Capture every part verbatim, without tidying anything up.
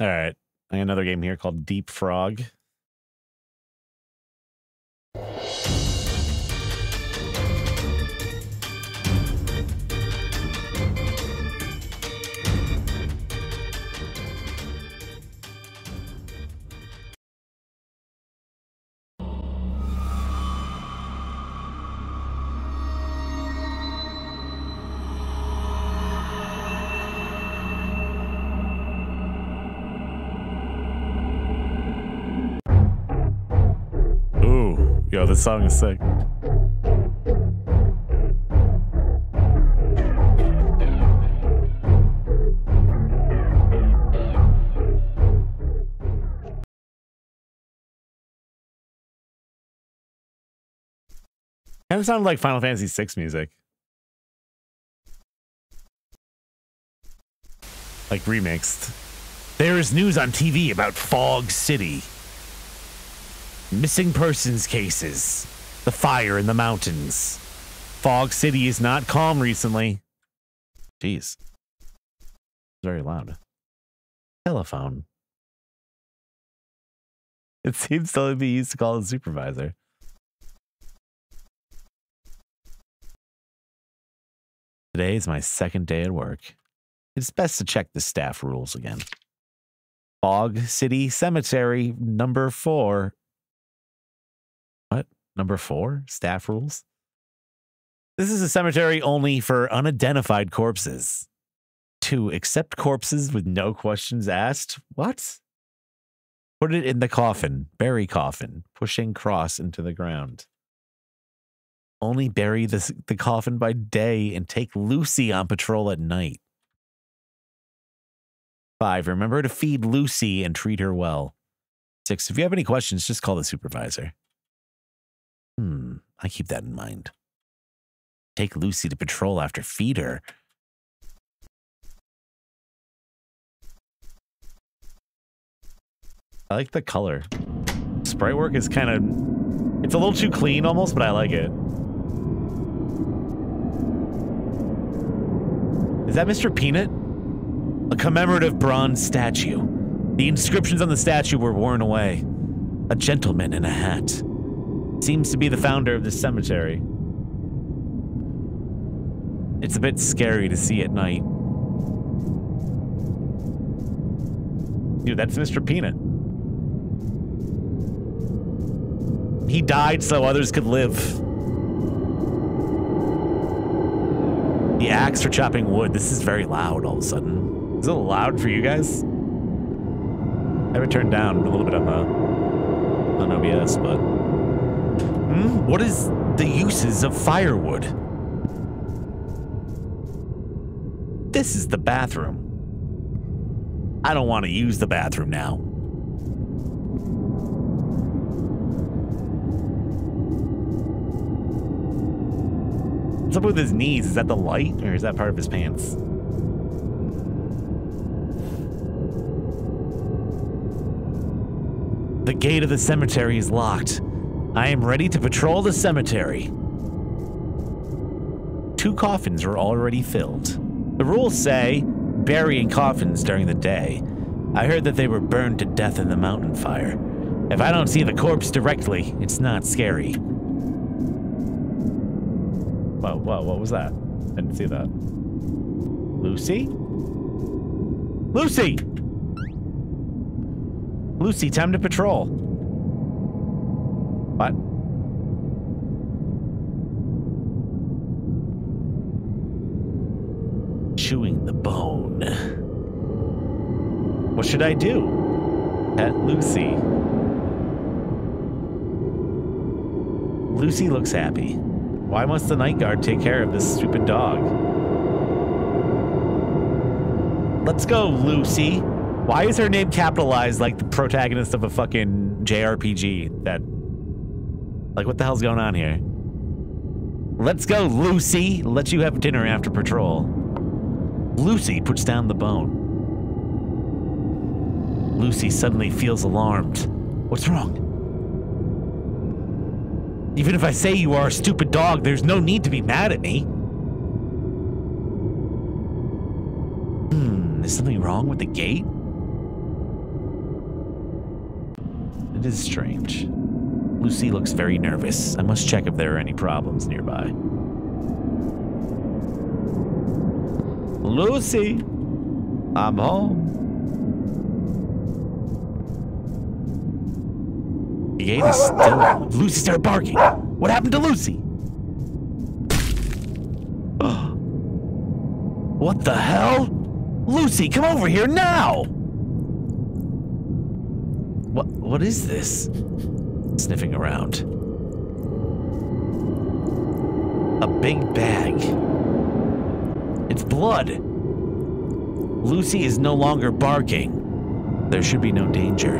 All right. I got another game here called Deep Fog. Yo, this song is sick. Kind of sounded like Final Fantasy six music. Like remixed. There is news on T V about Fog City. Missing persons cases. The fire in the mountains. Fog City is not calm recently. Jeez. Very loud. Telephone. It seems to only be used to call the supervisor. Today is my second day at work. It's best to check the staff rules again. Fog City Cemetery, number four. Number four, staff rules. This is a cemetery only for unidentified corpses. To accept corpses with no questions asked. What? Put it in the coffin. Bury coffin. Pushing cross into the ground. Only bury the, the coffin by day and take Lucy on patrol at night. Five, remember to feed Lucy and treat her well. Six, if you have any questions, just call the supervisor. Hmm, I keep that in mind. Take Lucy to patrol after feed her. I like the color. Sprite work is kind of... It's a little too clean almost, but I like it. Is that Mister Peanut? A commemorative bronze statue. The inscriptions on the statue were worn away. A gentleman in a hat. Seems to be the founder of this cemetery. It's a bit scary to see at night. Dude, that's Mister Peanut. He died so others could live. The axe for chopping wood. This is very loud all of a sudden. Is it loud for you guys? I have it turned down a little bit on, the, on O B S, but... Hmm? What is the uses of firewood? This is the bathroom. I don't want to use the bathroom now. What's up with his knees? Is that the light or is that part of his pants? The gate of the cemetery is locked. I am ready to patrol the cemetery. Two coffins were already filled. The rules say burying coffins during the day. I heard that they were burned to death in the mountain fire. If I don't see the corpse directly, it's not scary. Whoa, whoa, what was that? I didn't see that. Lucy? Lucy! Lucy, time to patrol. What? Chewing the bone. What should I do? Pet Lucy. Lucy looks happy. Why must the night guard take care of this stupid dog? Let's go, Lucy. Why is her name capitalized like the protagonist of a fucking J R P G that... Like, what the hell's going on here? Let's go, Lucy! Let you have dinner after patrol. Lucy puts down the bone. Lucy suddenly feels alarmed. What's wrong? Even if I say you are a stupid dog, there's no need to be mad at me. Hmm, is something wrong with the gate? It is strange. Lucy looks very nervous. I must check if there are any problems nearby. Lucy, I'm home. The gate is still. Lucy started barking. What happened to Lucy? What the hell? Lucy, come over here now! What? What is this? Sniffing around. A big bag. It's blood. Lucy is no longer barking. There should be no danger.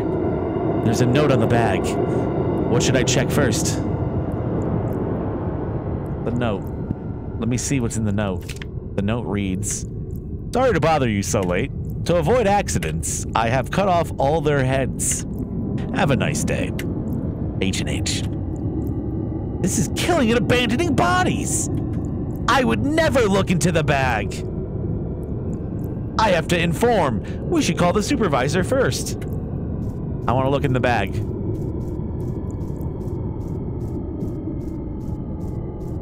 There's a note on the bag. What should I check first? The note. Let me see what's in the note. The note reads, "Sorry to bother you so late. To avoid accidents, I have cut off all their heads. Have a nice day. H and H. This is killing and abandoning bodies. I would never look into the bag. I have to inform. We should call the supervisor first. I want to look in the bag.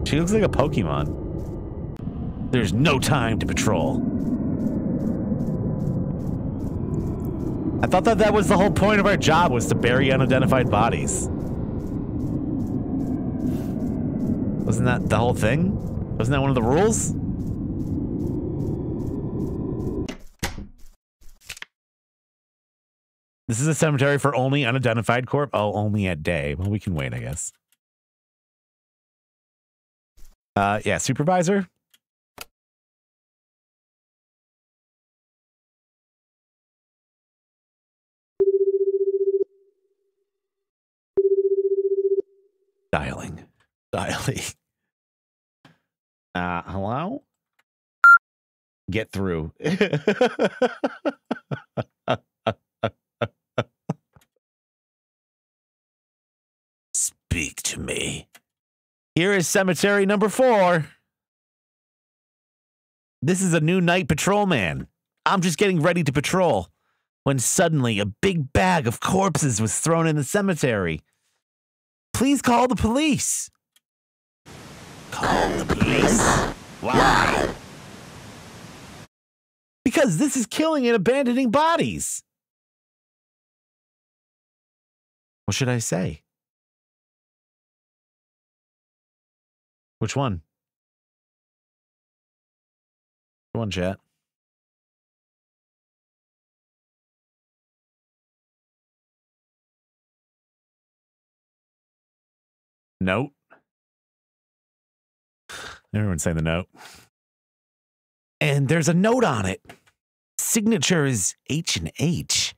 She looks like a Pokemon. There's no time to patrol. I thought that that was the whole point of our job, was to bury unidentified bodies. Wasn't that the whole thing? Wasn't that one of the rules? This is a cemetery for only unidentified corpse. Oh, only at day. Well, we can wait, I guess. Uh, yeah, supervisor. Dialing. Dialing. Uh, hello? Get through. Speak to me. Here is cemetery number four. This is a new night patrolman. I'm just getting ready to patrol when suddenly a big bag of corpses was thrown in the cemetery. Please call the police. Call the police? Why? Because this is killing and abandoning bodies. What should I say? Which one? Which one, chat? Note. Everyone's saying the note. And there's a note on it. Signature is H and H.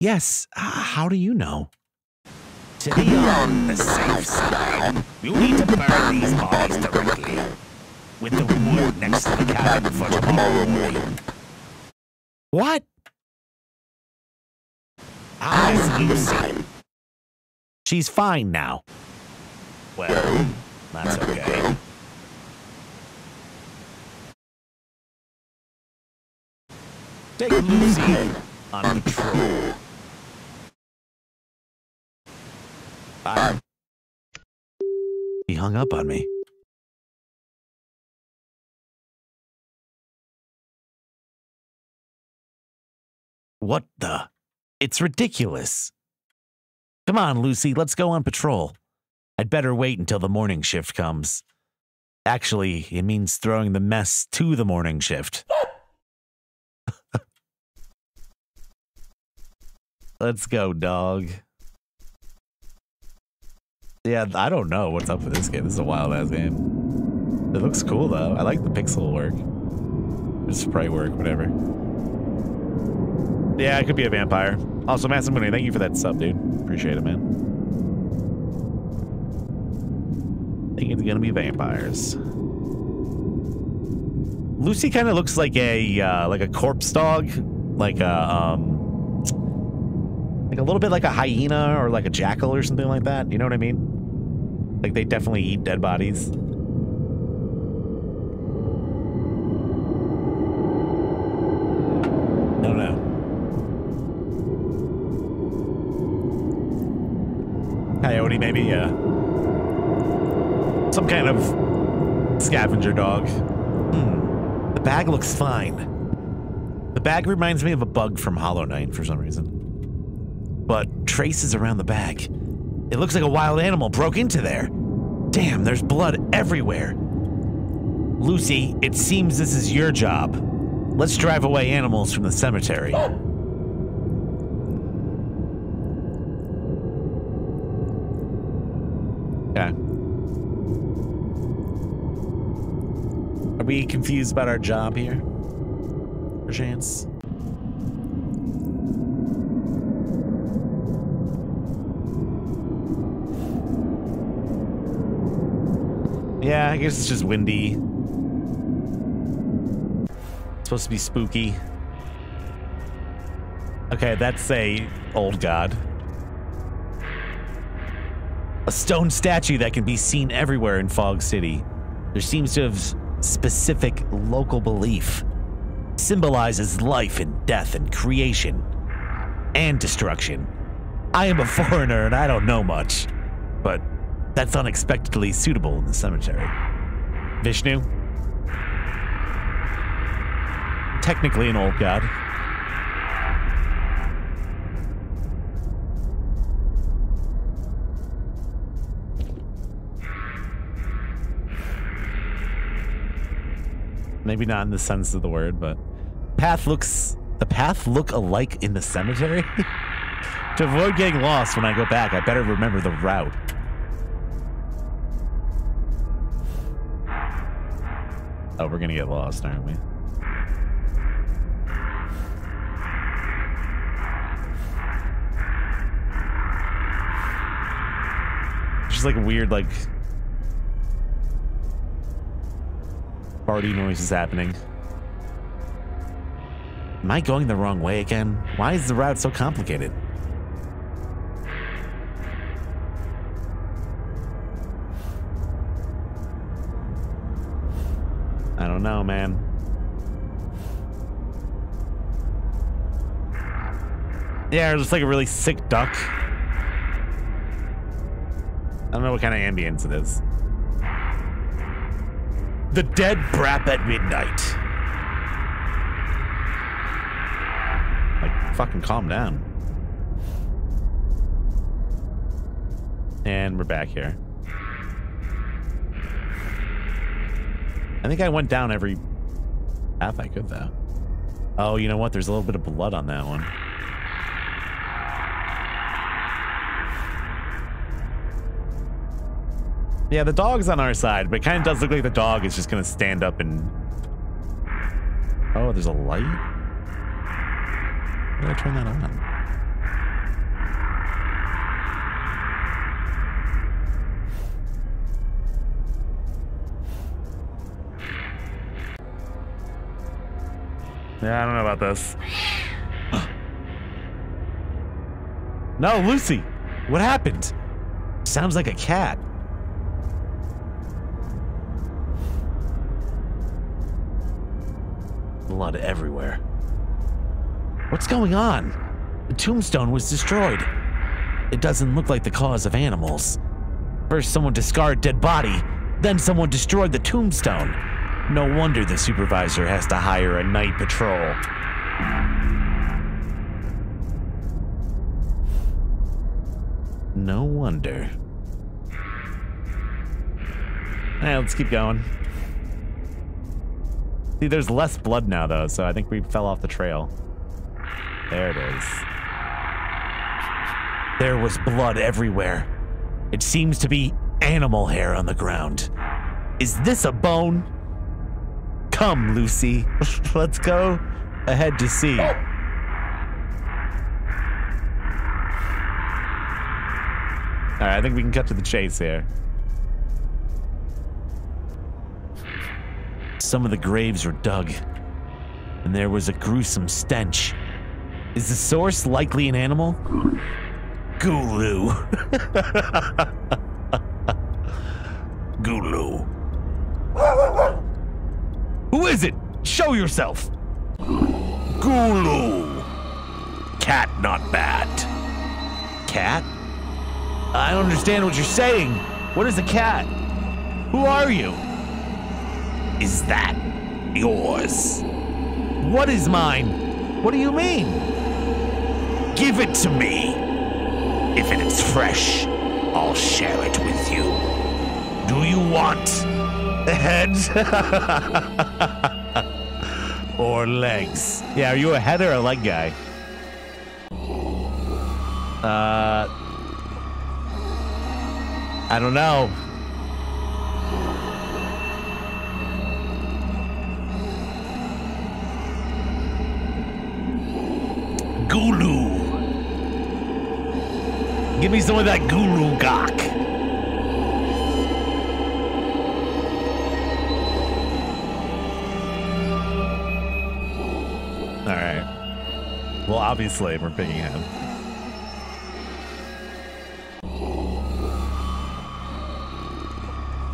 Yes, uh, how do you know? To be on the safe side, you'll need to burn these bodies directly. With the wood next to the cabin for tomorrow morning. What? How's Lucy? She's fine now. Well, that's okay. Take Lucy on patrol. Bye. He hung up on me. What the? It's ridiculous. Come on, Lucy, let's go on patrol. I'd better wait until the morning shift comes. Actually, it means throwing the mess to the morning shift. Let's go, dog. Yeah, I don't know what's up with this game. This is a wild-ass game. It looks cool, though. I like the pixel work. The sprite work, whatever. Yeah, it could be a vampire. Also, Massimuni, thank you for that sub, dude. Appreciate it, man. I think it's gonna be vampires. Lucy kind of looks like a uh, like a corpse dog, like a um, like a little bit like a hyena or like a jackal or something like that. You know what I mean? Like they definitely eat dead bodies. No, no. coyote, maybe, yeah. Some kind of scavenger dog. Hmm. The bag looks fine. The bag reminds me of a bug from Hollow Knight for some reason. But traces around the bag. It looks like a wild animal broke into there. Damn, there's blood everywhere. Lucy, it seems this is your job. Let's drive away animals from the cemetery. Okay. Are we confused about our job here? Perchance? Yeah, I guess it's just windy. It's supposed to be spooky. Okay, that's a old god. A stone statue that can be seen everywhere in Fog City. There seems to have specific local belief. Symbolizes life and death and creation and destruction. I am a foreigner and I don't know much, but that's unexpectedly suitable in the cemetery. Vishnu? Technically an old god. Maybe not in the sense of the word, but path looks the path look alike in the cemetery. To avoid getting lost when I go back, I better remember the route. Oh, we're gonna get lost, aren't we? Just like weird, like party noises happening. Am I going the wrong way again? Why is the route so complicated? I don't know, man. Yeah, it's just like a really sick duck. I don't know what kind of ambience it is. The dead brap at midnight. Like, fucking calm down. And we're back here. I think I went down every path I could, though. Oh, you know what? There's a little bit of blood on that one. Yeah, the dog's on our side, but it kind of does look like the dog is just going to stand up and... Oh, there's a light? How do I turn that on? Yeah, I don't know about this. No, Lucy! What happened? Sounds like a cat. Blood everywhere. What's going on? The tombstone was destroyed. It doesn't look like the cause of animals. First someone discarded dead body, then someone destroyed the tombstone. No wonder the supervisor has to hire a night patrol. No wonder. Alright, let's keep going. See, there's less blood now, though, so I think we fell off the trail. There it is. There was blood everywhere. It seems to be animal hair on the ground. Is this a bone? Come, Lucy. Let's go ahead to see. Alright, I think we can cut to the chase here. Some of the graves were dug, and there was a gruesome stench. Is the source likely an animal? Gulu. Gulu. Who is it? Show yourself. Gulu. Cat, not bad. Cat? I don't understand what you're saying. What is the cat? Who are you? Is that yours? What is mine? What do you mean? Give it to me. If it is fresh, I'll share it with you. Do you want heads or legs? Yeah, are you a head or a leg guy? Uh, I don't know. Gulu. Give me some of that Gulu gok. All right. Well, obviously we're picking him.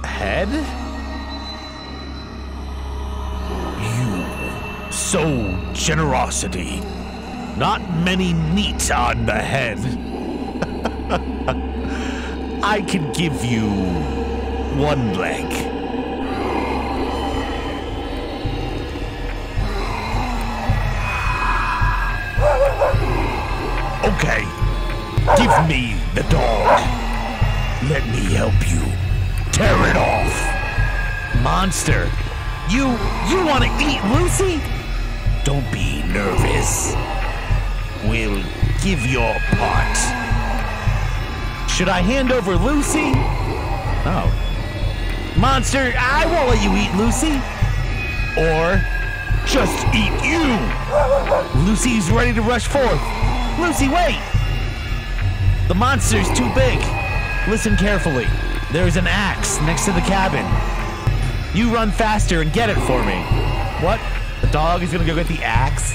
Head? You sow generosity. Not many meats on the head. I can give you one leg. Okay, give me the dog. Let me help you tear it off. Monster, you, you want to eat Lucy? Don't be nervous. We'll give your part. Should I hand over Lucy? Oh. Monster, I won't let you eat Lucy. Or just eat you. Lucy's ready to rush forth. Lucy, wait. The monster's too big. Listen carefully. There's an axe next to the cabin. You run faster and get it for me. What? The dog is gonna go get the axe?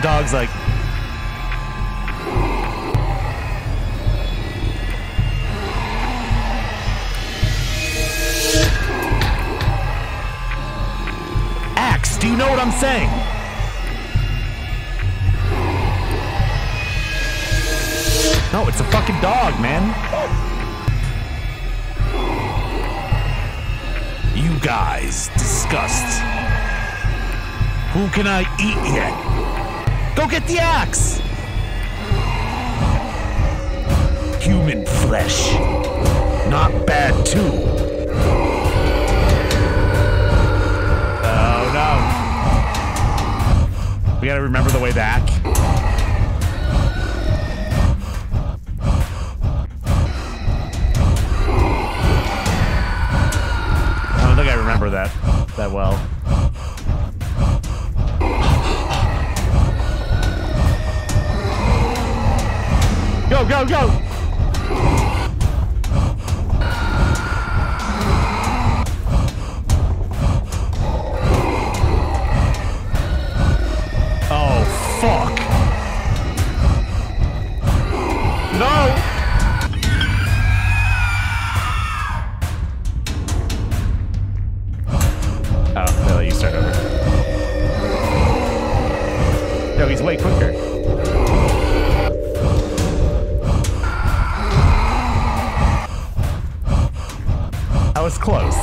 The dog's like... Do you know what I'm saying? No, it's a fucking dog, man. You guys discussed. Who can I eat yet? Go get the axe! Human flesh. Not bad, too. We gotta remember the way back. I don't think I remember that that well. Go, go, go! Fuck. No. Oh, no, you start over. No, he's way quicker. I was close.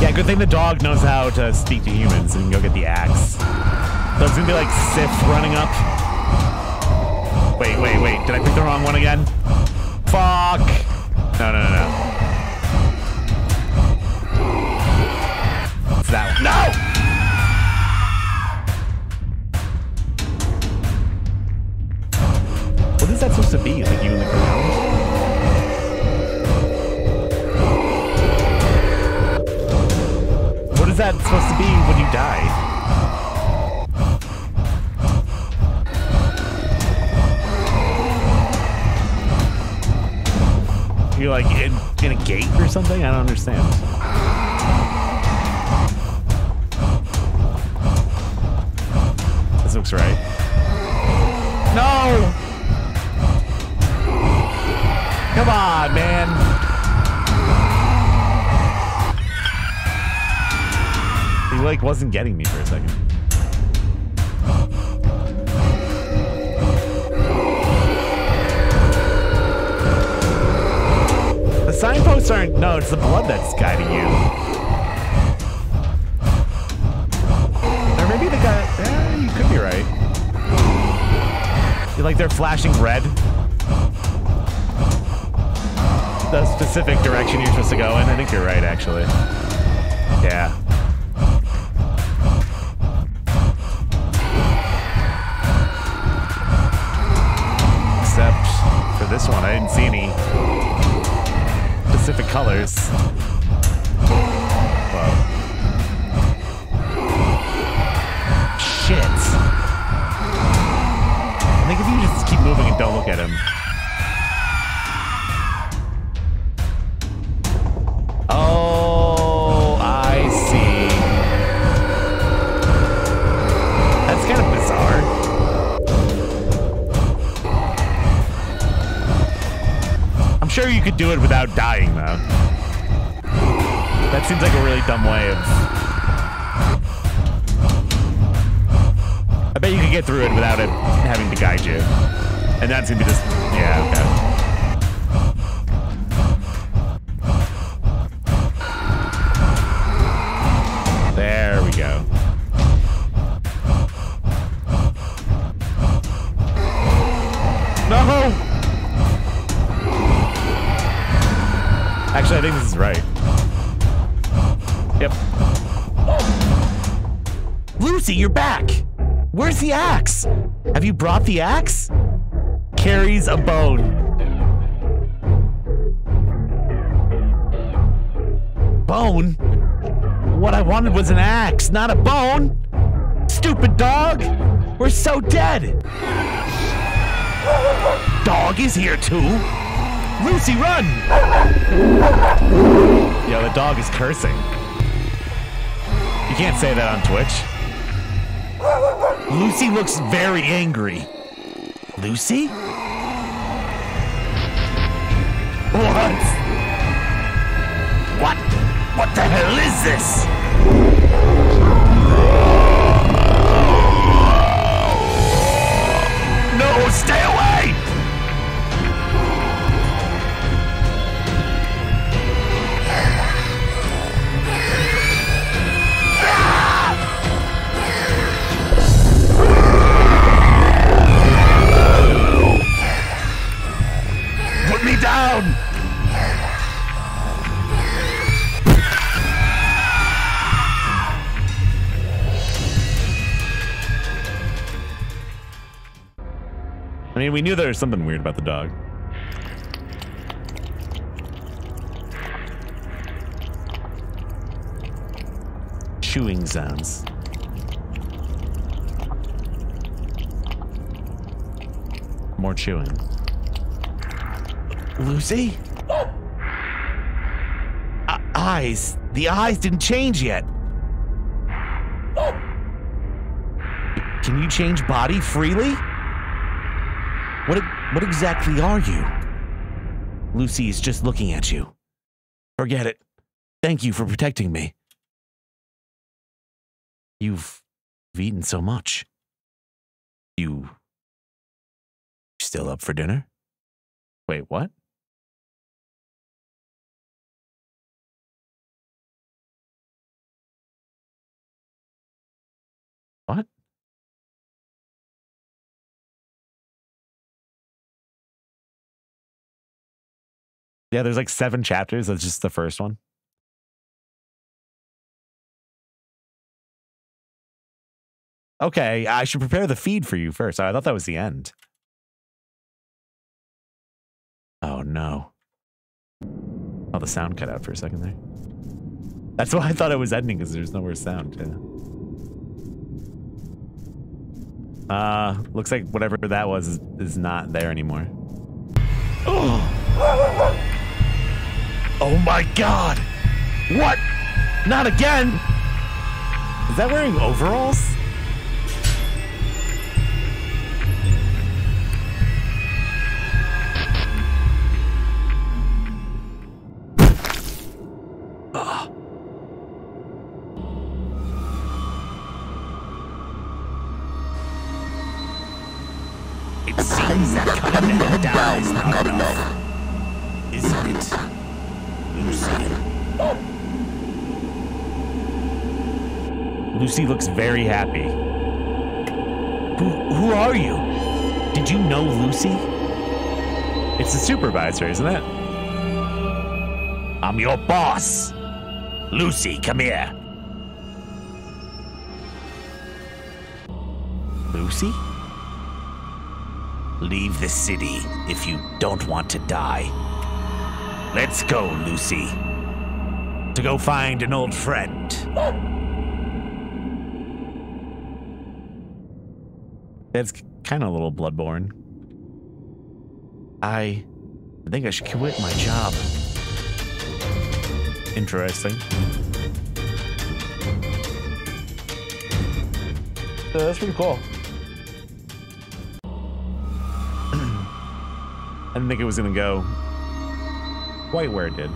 Yeah, good thing the dog knows how to speak to humans and go get the axe. So it's gonna be like Sif running up. Wait, wait, wait. Did I pick the wrong one again? Fuck. No, no, no, no. It's that one. No! What is that supposed to be? Like you in the ground? That supposed to be when you die? You're like in, in a gate or something? I don't understand. This looks right. No! Come on, man! He, like, wasn't getting me for a second. signposts aren't. No, it's the blood that's guiding you. Or maybe they got. Yeah, you could be right. You're like they're flashing red. The specific direction you're supposed to go in. I think you're right, actually. Yeah. Except for this one, I didn't see any. Specific colors. Whoa. Shit. I think if you just keep moving and don't look at him. Oh, I see. That's kind of bizarre. I'm sure you could do it without dying, though. That seems like a really dumb way of... I bet you could get through it without it having to guide you. And that's gonna be just... yeah, okay. There we go. No! Actually, I think this is right. Yep. Lucy, you're back! Where's the axe? Have you brought the axe? Carries a bone. Bone? What I wanted was an axe, not a bone! Stupid dog! We're so dead! Dog is here too! Lucy, run! Yo, the dog is cursing. You can't say that on Twitch. Lucy looks very angry. Lucy? What? What? What the hell is this? No, stay away! Down! I mean, we knew there was something weird about the dog. Chewing sounds. More chewing. Lucy? Uh, eyes. The eyes didn't change yet. Can you change body freely? What, what exactly are you? Lucy is just looking at you. Forget it. Thank you for protecting me. You've eaten so much. You still up for dinner? Wait, what? What? Yeah, there's like seven chapters. That's just the first one. Okay, I should prepare the feed for you first. I thought that was the end. Oh no. Oh, the sound cut out for a second there. That's why I thought it was ending, because there's no more sound. Yeah. Uh, looks like whatever that was is, is not there anymore. Oh. Oh my god! What? Not again! Is that wearing overalls? Ugh. It seems that coming dies not enough, isn't it? Lucy. Lucy looks very happy. Who, who are you? Did you know Lucy? It's the supervisor, isn't it? I'm your boss. Lucy, come here. Lucy? Leave the city if you don't want to die. Let's go, Lucy. To go find an old friend. That's kind of a little Bloodborne. I think I should quit my job. Interesting. So that's pretty cool. I didn't think it was gonna go quite where it did.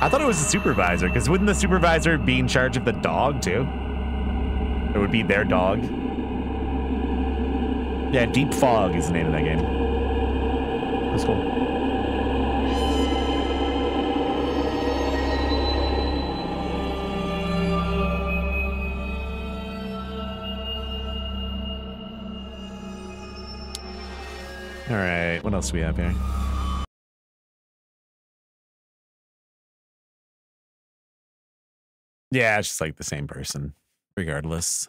I thought it was the supervisor, because wouldn't the supervisor be in charge of the dog too? It would be their dog. Yeah, Deep Fog is the name of that game. That's cool. All right, what else do we have here? Yeah, it's just like the same person, regardless.